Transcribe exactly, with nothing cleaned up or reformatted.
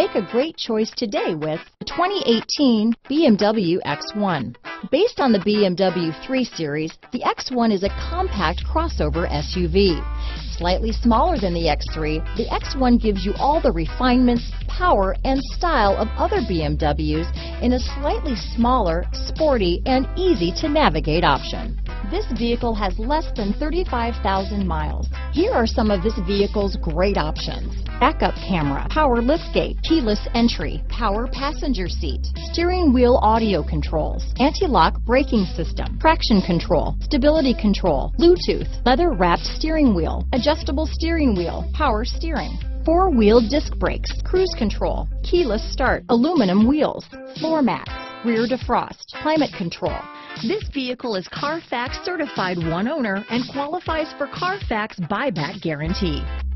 Make a great choice today with the twenty eighteen B M W X one. Based on the B M W three Series, the X one is a compact crossover S U V. Slightly smaller than the X three, the X one gives you all the refinements, power, and style of other B M Ws in a slightly smaller, sporty, and easy-to-navigate option. This vehicle has less than thirty-five thousand miles. Here are some of this vehicle's great options: backup camera, power liftgate, keyless entry, power passenger seat, steering wheel audio controls, anti-lock braking system, traction control, stability control, Bluetooth, leather-wrapped steering wheel, adjustable steering wheel, power steering, four-wheel disc brakes, cruise control, keyless start, aluminum wheels, floor mats, rear defrost, climate control. This vehicle is Carfax certified one owner and qualifies for Carfax buyback guarantee.